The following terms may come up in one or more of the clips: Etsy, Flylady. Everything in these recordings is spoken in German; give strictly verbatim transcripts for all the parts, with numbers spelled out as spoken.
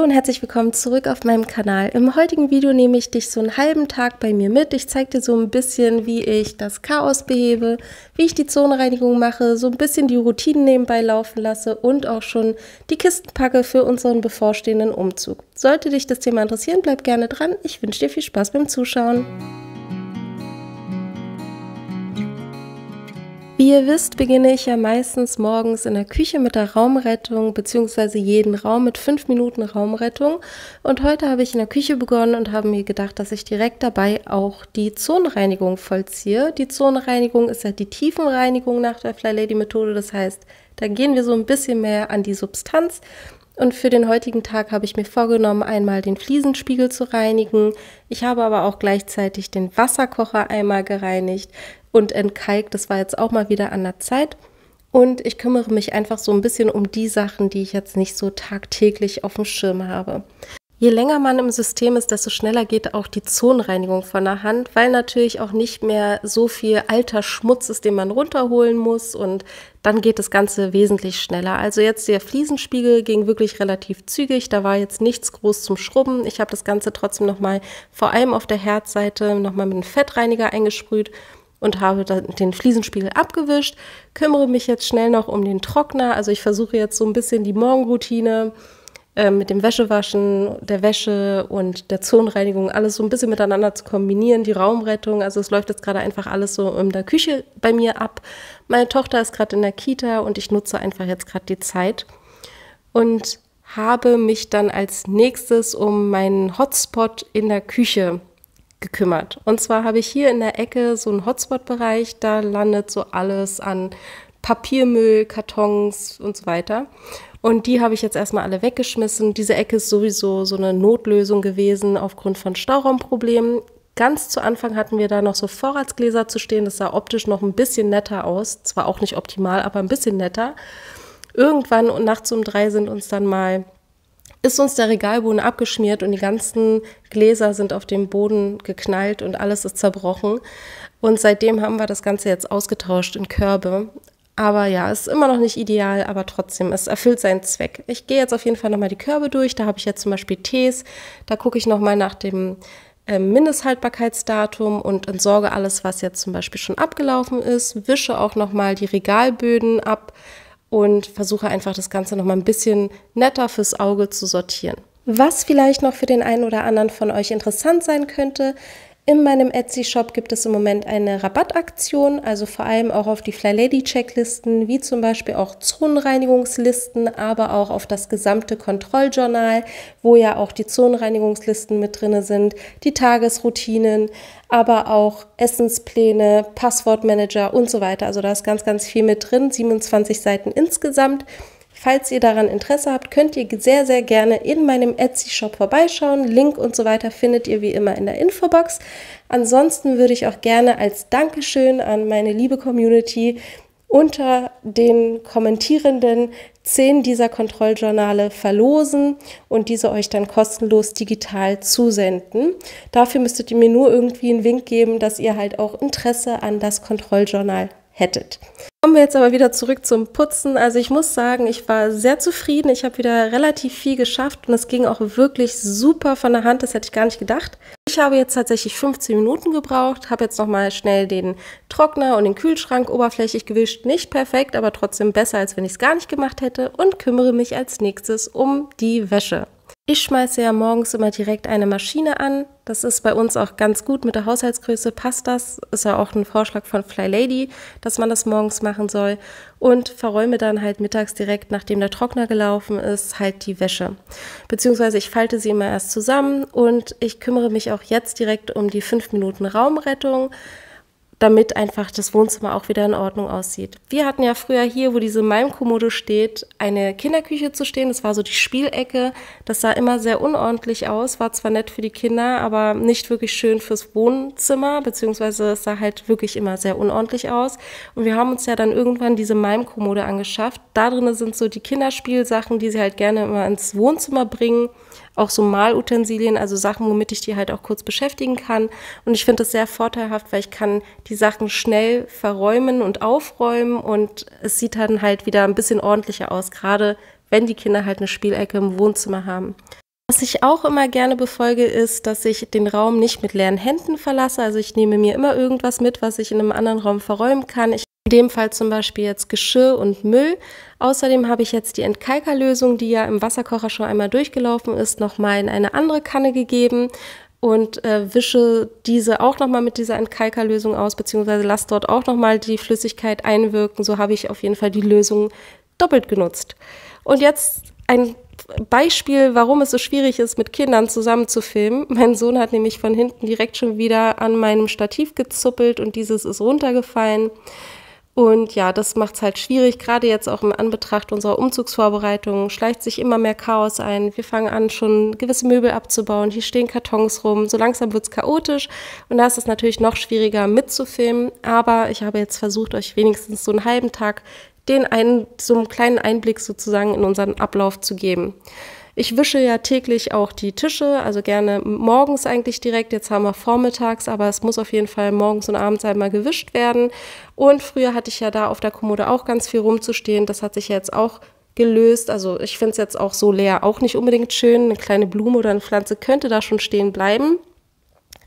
Hallo und herzlich willkommen zurück auf meinem Kanal. Im heutigen Video nehme ich dich so einen halben Tag bei mir mit. Ich zeige dir so ein bisschen, wie ich das Chaos behebe, wie ich die Zonenreinigung mache, so ein bisschen die Routinen nebenbei laufen lasse und auch schon die Kisten packe für unseren bevorstehenden Umzug. Sollte dich das Thema interessieren, bleib gerne dran. Ich wünsche dir viel Spaß beim Zuschauen. Wie ihr wisst, beginne ich ja meistens morgens in der Küche mit der Raumrettung bzw. jeden Raum mit fünf Minuten Raumrettung, und heute habe ich in der Küche begonnen und habe mir gedacht, dass ich direkt dabei auch die Zonenreinigung vollziehe. Die Zonenreinigung ist ja die Tiefenreinigung nach der Flylady Methode, das heißt, da gehen wir so ein bisschen mehr an die Substanz. Und für den heutigen Tag habe ich mir vorgenommen, einmal den Fliesenspiegel zu reinigen. Ich habe aber auch gleichzeitig den Wasserkocher einmal gereinigt und entkalkt. Das war jetzt auch mal wieder an der Zeit. Und ich kümmere mich einfach so ein bisschen um die Sachen, die ich jetzt nicht so tagtäglich auf dem Schirm habe. Je länger man im System ist, desto schneller geht auch die Zonenreinigung von der Hand, weil natürlich auch nicht mehr so viel alter Schmutz ist, den man runterholen muss, und dann geht das Ganze wesentlich schneller. Also jetzt der Fliesenspiegel ging wirklich relativ zügig, da war jetzt nichts groß zum Schrubben. Ich habe das Ganze trotzdem nochmal, vor allem auf der Herzseite, nochmal mit einem Fettreiniger eingesprüht und habe dann den Fliesenspiegel abgewischt. Kümmere mich jetzt schnell noch um den Trockner, also ich versuche jetzt so ein bisschen die Morgenroutine mit dem Wäschewaschen, der Wäsche und der Zonenreinigung alles so ein bisschen miteinander zu kombinieren, die Raumrettung. Also es läuft jetzt gerade einfach alles so in der Küche bei mir ab. Meine Tochter ist gerade in der Kita und ich nutze einfach jetzt gerade die Zeit und habe mich dann als nächstes um meinen Hotspot in der Küche gekümmert. Und zwar habe ich hier in der Ecke so einen Hotspot-Bereich, da landet so alles an Papiermüll, Kartons und so weiter. Und die habe ich jetzt erstmal alle weggeschmissen. Diese Ecke ist sowieso so eine Notlösung gewesen aufgrund von Stauraumproblemen. Ganz zu Anfang hatten wir da noch so Vorratsgläser zu stehen. Das sah optisch noch ein bisschen netter aus. Zwar auch nicht optimal, aber ein bisschen netter. Irgendwann und nachts um drei sind uns dann mal, ist uns der Regalboden abgeschmiert und die ganzen Gläser sind auf den Boden geknallt und alles ist zerbrochen. Und seitdem haben wir das Ganze jetzt ausgetauscht in Körbe. Aber ja, es ist immer noch nicht ideal, aber trotzdem, es erfüllt seinen Zweck. Ich gehe jetzt auf jeden Fall nochmal die Körbe durch. Da habe ich jetzt zum Beispiel Tees. Da gucke ich nochmal nach dem äh, Mindesthaltbarkeitsdatum und entsorge alles, was jetzt zum Beispiel schon abgelaufen ist. Wische auch nochmal die Regalböden ab und versuche einfach das Ganze nochmal ein bisschen netter fürs Auge zu sortieren. Was vielleicht noch für den einen oder anderen von euch interessant sein könnte: in meinem Etsy-Shop gibt es im Moment eine Rabattaktion, also vor allem auch auf die Flylady-Checklisten, wie zum Beispiel auch Zonenreinigungslisten, aber auch auf das gesamte Kontrolljournal, wo ja auch die Zonenreinigungslisten mit drin sind, die Tagesroutinen, aber auch Essenspläne, Passwortmanager und so weiter. Also da ist ganz, ganz viel mit drin, siebenundzwanzig Seiten insgesamt. Falls ihr daran Interesse habt, könnt ihr sehr, sehr gerne in meinem Etsy-Shop vorbeischauen. Link und so weiter findet ihr wie immer in der Infobox. Ansonsten würde ich auch gerne als Dankeschön an meine liebe Community unter den Kommentierenden zehn dieser Kontrolljournale verlosen und diese euch dann kostenlos digital zusenden. Dafür müsstet ihr mir nur irgendwie einen Wink geben, dass ihr halt auch Interesse an das Kontrolljournal hättet. Kommen wir jetzt aber wieder zurück zum Putzen. Also ich muss sagen, ich war sehr zufrieden. Ich habe wieder relativ viel geschafft und es ging auch wirklich super von der Hand. Das hätte ich gar nicht gedacht. Ich habe jetzt tatsächlich fünfzehn Minuten gebraucht, habe jetzt nochmal schnell den Trockner und den Kühlschrank oberflächlich gewischt. Nicht perfekt, aber trotzdem besser, als wenn ich es gar nicht gemacht hätte, und kümmere mich als nächstes um die Wäsche. Ich schmeiße ja morgens immer direkt eine Maschine an. Das ist bei uns auch ganz gut, mit der Haushaltsgröße passt das. Ist ja auch ein Vorschlag von Flylady, dass man das morgens machen soll. Und verräume dann halt mittags direkt, nachdem der Trockner gelaufen ist, halt die Wäsche. Beziehungsweise ich falte sie immer erst zusammen und ich kümmere mich auch jetzt direkt um die fünf Minuten Raumrettung, damit einfach das Wohnzimmer auch wieder in Ordnung aussieht. Wir hatten ja früher hier, wo diese Malmkommode steht, eine Kinderküche zu stehen. Das war so die Spielecke. Das sah immer sehr unordentlich aus, war zwar nett für die Kinder, aber nicht wirklich schön fürs Wohnzimmer, beziehungsweise es sah halt wirklich immer sehr unordentlich aus. Und wir haben uns ja dann irgendwann diese Malmkommode angeschafft. Da drin sind so die Kinderspielsachen, die sie halt gerne immer ins Wohnzimmer bringen. Auch so Malutensilien, also Sachen, womit ich die halt auch kurz beschäftigen kann. Und ich finde das sehr vorteilhaft, weil ich kann die Sachen schnell verräumen und aufräumen und es sieht dann halt wieder ein bisschen ordentlicher aus, gerade wenn die Kinder halt eine Spielecke im Wohnzimmer haben. Was ich auch immer gerne befolge, ist, dass ich den Raum nicht mit leeren Händen verlasse. Also ich nehme mir immer irgendwas mit, was ich in einem anderen Raum verräumen kann. Ich in dem Fall zum Beispiel jetzt Geschirr und Müll. Außerdem habe ich jetzt die Entkalkerlösung, die ja im Wasserkocher schon einmal durchgelaufen ist, nochmal in eine andere Kanne gegeben und äh, wische diese auch nochmal mit dieser Entkalkerlösung aus, beziehungsweise lasse dort auch nochmal die Flüssigkeit einwirken. So habe ich auf jeden Fall die Lösung doppelt genutzt. Und jetzt ein Beispiel, warum es so schwierig ist, mit Kindern zusammen zu filmen. Mein Sohn hat nämlich von hinten direkt schon wieder an meinem Stativ gezuppelt und dieses ist runtergefallen. Und ja, das macht es halt schwierig, gerade jetzt auch im Anbetracht unserer Umzugsvorbereitungen schleicht sich immer mehr Chaos ein. Wir fangen an, schon gewisse Möbel abzubauen, hier stehen Kartons rum, so langsam wird es chaotisch und da ist es natürlich noch schwieriger mitzufilmen. Aber ich habe jetzt versucht, euch wenigstens so einen halben Tag den einen, so einen kleinen Einblick sozusagen in unseren Ablauf zu geben. Ich wische ja täglich auch die Tische, also gerne morgens eigentlich direkt, jetzt haben wir vormittags, aber es muss auf jeden Fall morgens und abends einmal gewischt werden. Und früher hatte ich ja da auf der Kommode auch ganz viel rumzustehen, das hat sich ja jetzt auch gelöst. Also ich finde es jetzt auch so leer auch nicht unbedingt schön, eine kleine Blume oder eine Pflanze könnte da schon stehen bleiben.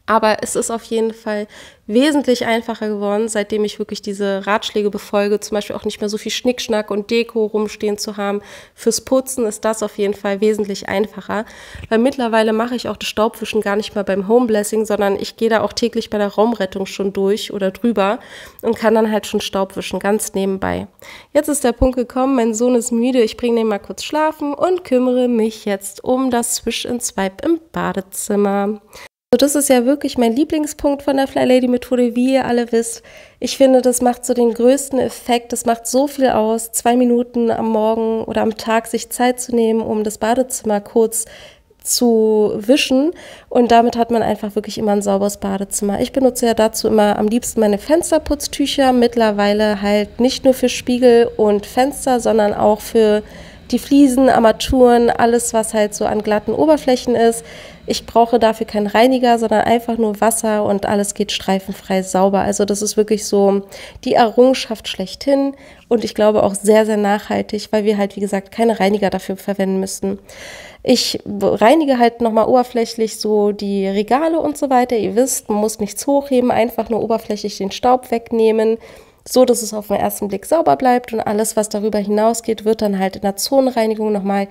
Aber es ist auf jeden Fall wesentlich einfacher geworden, seitdem ich wirklich diese Ratschläge befolge, zum Beispiel auch nicht mehr so viel Schnickschnack und Deko rumstehen zu haben. Fürs Putzen ist das auf jeden Fall wesentlich einfacher, weil mittlerweile mache ich auch das Staubwischen gar nicht mal beim Homeblessing, sondern ich gehe da auch täglich bei der Raumrettung schon durch oder drüber und kann dann halt schon Staubwischen ganz nebenbei. Jetzt ist der Punkt gekommen, mein Sohn ist müde, ich bringe den mal kurz schlafen und kümmere mich jetzt um das Swish and Swipe im Badezimmer. So, das ist ja wirklich mein Lieblingspunkt von der Flylady-Methode, wie ihr alle wisst. Ich finde, das macht so den größten Effekt, das macht so viel aus, zwei Minuten am Morgen oder am Tag sich Zeit zu nehmen, um das Badezimmer kurz zu wischen. Und damit hat man einfach wirklich immer ein sauberes Badezimmer. Ich benutze ja dazu immer am liebsten meine Fensterputztücher, mittlerweile halt nicht nur für Spiegel und Fenster, sondern auch für die Fliesen, Armaturen, alles, was halt so an glatten Oberflächen ist. Ich brauche dafür keinen Reiniger, sondern einfach nur Wasser und alles geht streifenfrei sauber. Also das ist wirklich so die Errungenschaft schlechthin und ich glaube auch sehr, sehr nachhaltig, weil wir halt, wie gesagt, keine Reiniger dafür verwenden müssen. Ich reinige halt nochmal oberflächlich so die Regale und so weiter. Ihr wisst, man muss nichts hochheben, einfach nur oberflächlich den Staub wegnehmen. So, dass es auf den ersten Blick sauber bleibt und alles, was darüber hinausgeht, wird dann halt in der Zonenreinigung nochmal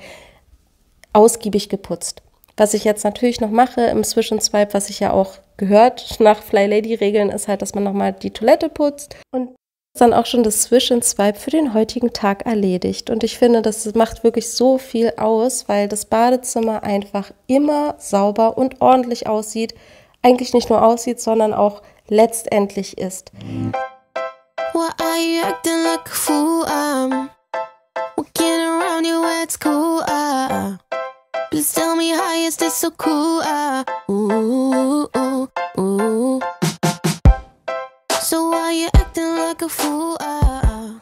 ausgiebig geputzt. Was ich jetzt natürlich noch mache im Swish and Swipe, was ich ja auch gehört nach Flylady-Regeln, ist halt, dass man nochmal die Toilette putzt und dann auch schon das Swish and Swipe für den heutigen Tag erledigt. Und ich finde, das macht wirklich so viel aus, weil das Badezimmer einfach immer sauber und ordentlich aussieht. Eigentlich nicht nur aussieht, sondern auch letztendlich ist. Why are you acting like a fool? I'm walking around you, it's cool. Uh, please tell me how you stay so cool. Uh, ooh, ooh, ooh. So why you acting like a fool? Uh,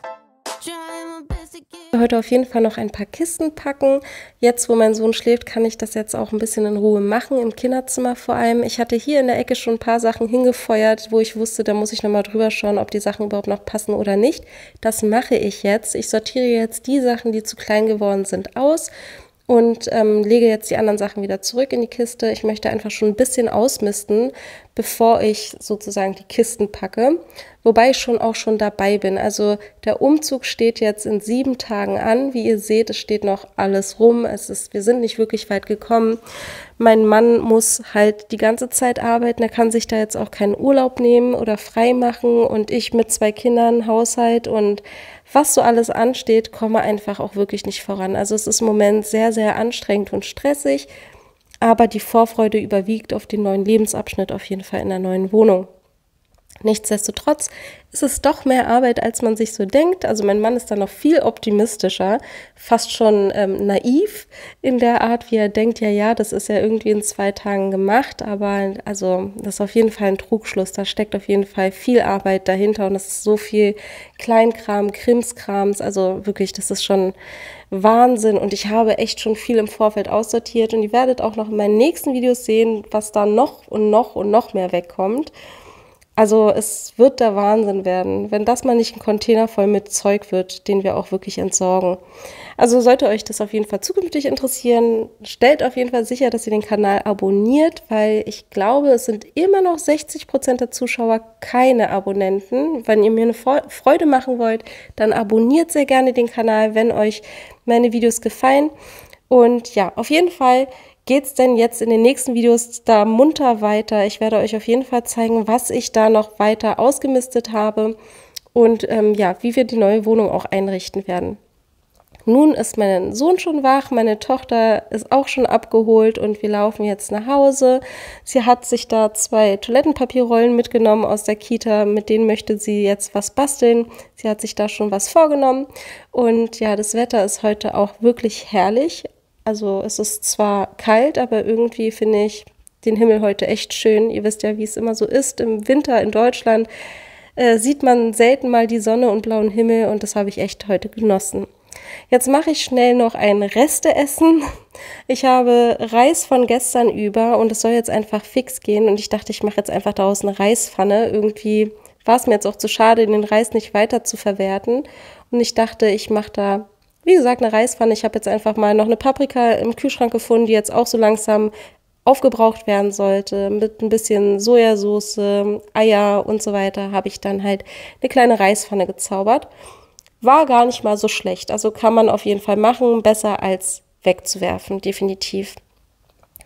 trying my best to get. Heute auf jeden Fall noch ein paar Kisten packen. Jetzt, wo mein Sohn schläft, kann ich das jetzt auch ein bisschen in Ruhe machen, im Kinderzimmer vor allem. Ich hatte hier in der Ecke schon ein paar Sachen hingefeuert, wo ich wusste, da muss ich nochmal drüber schauen, ob die Sachen überhaupt noch passen oder nicht. Das mache ich jetzt. Ich sortiere jetzt die Sachen, die zu klein geworden sind, aus und ähm, lege jetzt die anderen Sachen wieder zurück in die Kiste. Ich möchte einfach schon ein bisschen ausmisten, bevor ich sozusagen die Kisten packe, wobei ich schon auch schon dabei bin. Also der Umzug steht jetzt in sieben Tagen an. Wie ihr seht, es steht noch alles rum. Es ist, wir sind nicht wirklich weit gekommen. Mein Mann muss halt die ganze Zeit arbeiten. Er kann sich da jetzt auch keinen Urlaub nehmen oder frei machen. Und ich mit zwei Kindern, Haushalt und was so alles ansteht, komme einfach auch wirklich nicht voran. Also es ist im Moment sehr, sehr anstrengend und stressig, aber die Vorfreude überwiegt auf den neuen Lebensabschnitt, auf jeden Fall in der neuen Wohnung. Nichtsdestotrotz ist es doch mehr Arbeit, als man sich so denkt. Also mein Mann ist da noch viel optimistischer, fast schon ähm, naiv in der Art, wie er denkt, ja, ja, das ist ja irgendwie in zwei Tagen gemacht, aber also das ist auf jeden Fall ein Trugschluss. Da steckt auf jeden Fall viel Arbeit dahinter und es ist so viel Kleinkram, Krimskrams, also wirklich, das ist schon Wahnsinn und ich habe echt schon viel im Vorfeld aussortiert und ihr werdet auch noch in meinen nächsten Videos sehen, was da noch und noch und noch mehr wegkommt. Also es wird der Wahnsinn werden, wenn das mal nicht ein Container voll mit Zeug wird, den wir auch wirklich entsorgen. Also sollte euch das auf jeden Fall zukünftig interessieren, stellt auf jeden Fall sicher, dass ihr den Kanal abonniert, weil ich glaube, es sind immer noch sechzig Prozent der Zuschauer keine Abonnenten. Wenn ihr mir eine Freude machen wollt, dann abonniert sehr gerne den Kanal, wenn euch meine Videos gefallen. Und ja, auf jeden Fall geht es denn jetzt in den nächsten Videos da munter weiter. Ich werde euch auf jeden Fall zeigen, was ich da noch weiter ausgemistet habe und ähm, ja, wie wir die neue Wohnung auch einrichten werden. Nun ist mein Sohn schon wach, meine Tochter ist auch schon abgeholt und wir laufen jetzt nach Hause. Sie hat sich da zwei Toilettenpapierrollen mitgenommen aus der Kita, mit denen möchte sie jetzt was basteln. Sie hat sich da schon was vorgenommen und ja, das Wetter ist heute auch wirklich herrlich. Also es ist zwar kalt, aber irgendwie finde ich den Himmel heute echt schön. Ihr wisst ja, wie es immer so ist. Im Winter in Deutschland äh, sieht man selten mal die Sonne und blauen Himmel und das habe ich echt heute genossen. Jetzt mache ich schnell noch ein Resteessen. Ich habe Reis von gestern über und es soll jetzt einfach fix gehen. Und ich dachte, ich mache jetzt einfach daraus eine Reispfanne. Irgendwie war es mir jetzt auch zu schade, den Reis nicht weiter zu verwerten. Und ich dachte, ich mache da, wie gesagt, eine Reispfanne. Ich habe jetzt einfach mal noch eine Paprika im Kühlschrank gefunden, die jetzt auch so langsam aufgebraucht werden sollte. Mit ein bisschen Sojasauce, Eier und so weiter habe ich dann halt eine kleine Reispfanne gezaubert. War gar nicht mal so schlecht. Also kann man auf jeden Fall machen, besser als wegzuwerfen, definitiv.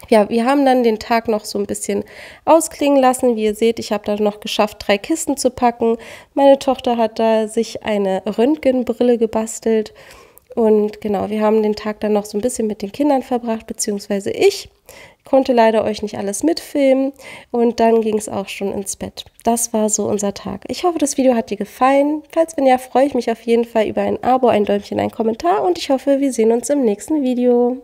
Ja, wir haben dann den Tag noch so ein bisschen ausklingen lassen. Wie ihr seht, ich habe da noch geschafft, drei Kisten zu packen. Meine Tochter hat da sich eine Röntgenbrille gebastelt. Und genau, wir haben den Tag dann noch so ein bisschen mit den Kindern verbracht, beziehungsweise ich konnte leider euch nicht alles mitfilmen und dann ging es auch schon ins Bett. Das war so unser Tag. Ich hoffe, das Video hat dir gefallen. Falls wenn ja, freue ich mich auf jeden Fall über ein Abo, ein Däumchen, einen Kommentar und ich hoffe, wir sehen uns im nächsten Video.